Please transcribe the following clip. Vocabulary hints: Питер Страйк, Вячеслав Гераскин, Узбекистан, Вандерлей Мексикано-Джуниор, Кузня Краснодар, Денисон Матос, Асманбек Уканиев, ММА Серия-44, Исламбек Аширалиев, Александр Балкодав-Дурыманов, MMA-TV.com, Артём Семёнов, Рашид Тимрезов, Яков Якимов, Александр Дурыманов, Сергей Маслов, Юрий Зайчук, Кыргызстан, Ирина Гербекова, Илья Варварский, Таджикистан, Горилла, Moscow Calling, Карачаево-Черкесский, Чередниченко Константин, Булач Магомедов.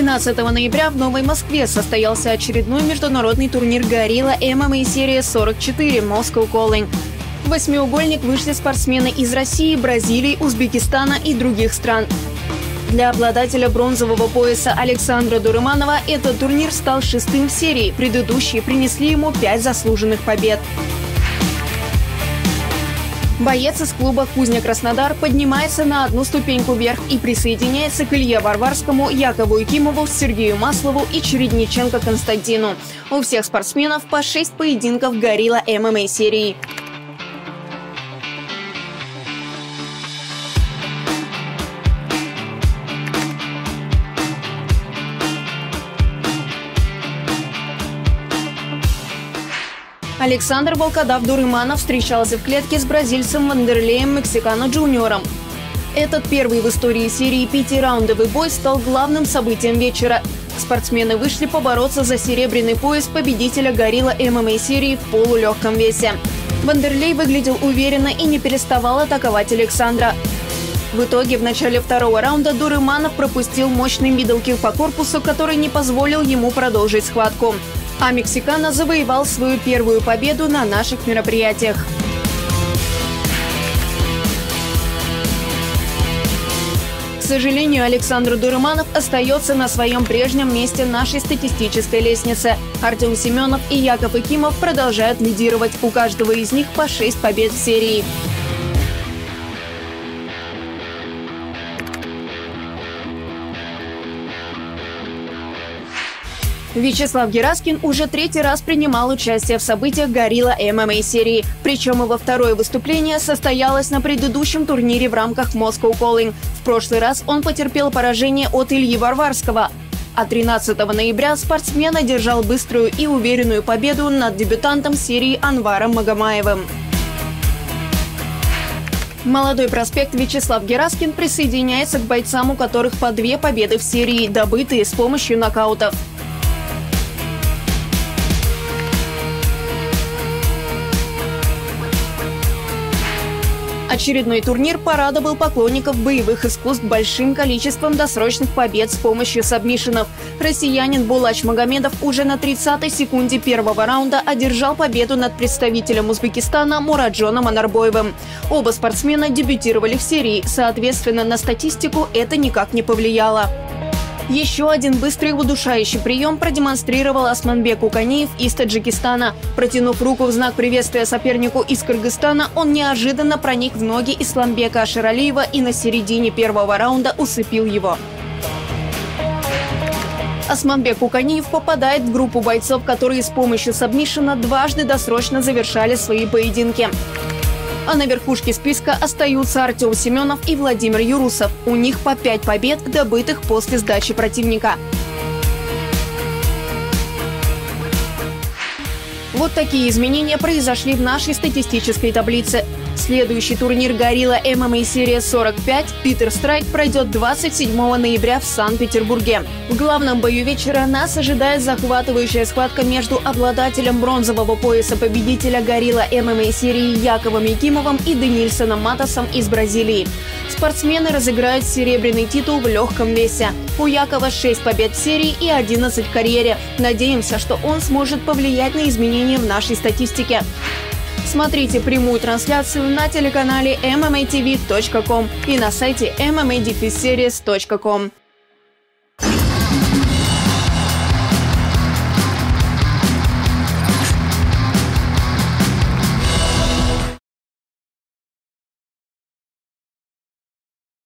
13 ноября в Новой Москве состоялся очередной международный турнир «Горилла» ММА серии 44 Moscow Calling. В восьмиугольник вышли спортсмены из России, Бразилии, Узбекистана и других стран. Для обладателя бронзового пояса Александра Дурыманова этот турнир стал шестым в серии. Предыдущие принесли ему 5 заслуженных побед. Боец из клуба «Кузня Краснодар» поднимается на одну ступеньку вверх и присоединяется к Илье Варварскому, Якову Якимову, Сергею Маслову и Чередниченко Константину. У всех спортсменов по 6 поединков «Горилла» ММА-серии. Александр Балкодав-Дурыманов встречался в клетке с бразильцем Вандерлеем Мексикано-Джуниором. Этот первый в истории серии 5-раундовый бой стал главным событием вечера. Спортсмены вышли побороться за серебряный пояс победителя «Горилла» ММА-серии в полулегком весе. Вандерлей выглядел уверенно и не переставал атаковать Александра. В итоге в начале второго раунда Дурыманов пропустил мощный мидл-кик по корпусу, который не позволил ему продолжить схватку. А мексикано завоевал свою первую победу на наших мероприятиях. К сожалению, Александр Дурыманов остается на своем прежнем месте нашей статистической лестницы. Артём Семёнов и Яков Якимов продолжают лидировать. У каждого из них по 6 побед в серии. Вячеслав Гераскин уже 3-й раз принимал участие в событиях «Горилла» ММА-серии. Причем его второе выступление состоялось на предыдущем турнире в рамках Moscow Calling. В прошлый раз он потерпел поражение от Ильи Варварского. А 13 ноября спортсмен одержал быструю и уверенную победу над дебютантом серии Анваром Магомаевым. Молодой проспект Вячеслав Гераскин присоединяется к бойцам, у которых по 2 победы в серии, добытые с помощью нокаутов. Очередной турнир порадовал поклонников боевых искусств большим количеством досрочных побед с помощью сабмишинов. Россиянин Булач Магомедов уже на 30-й секунде первого раунда одержал победу над представителем Узбекистана Мураджоном Анарбоевым. Оба спортсмена дебютировали в серии, соответственно, на статистику это никак не повлияло. Еще один быстрый удушающий прием продемонстрировал Асманбек Уканиев из Таджикистана. Протянув руку в знак приветствия сопернику из Кыргызстана, он неожиданно проник в ноги Исламбека Аширалиева и на середине первого раунда усыпил его. Асманбек Уканиев попадает в группу бойцов, которые с помощью сабмишина дважды досрочно завершали свои поединки. А на верхушке списка остаются Артём Семёнов и Владимир Юрусов. У них по 5 побед, добытых после сдачи противника. Вот такие изменения произошли в нашей статистической таблице. Следующий турнир «Горилла» ММА-серия 45 «Питер Страйк» пройдет 27 ноября в Санкт-Петербурге. В главном бою вечера нас ожидает захватывающая схватка между обладателем бронзового пояса победителя «Горилла» ММА-серии Яковом Якимовым и Денисоном Матосом из Бразилии. Спортсмены разыграют серебряный титул в легком весе. У Якова 6 побед в серии и 11 в карьере. Надеемся, что он сможет повлиять на изменения в нашей статистике. Смотрите прямую трансляцию на телеканале MMA-TV.com и на сайте MMA-series.com.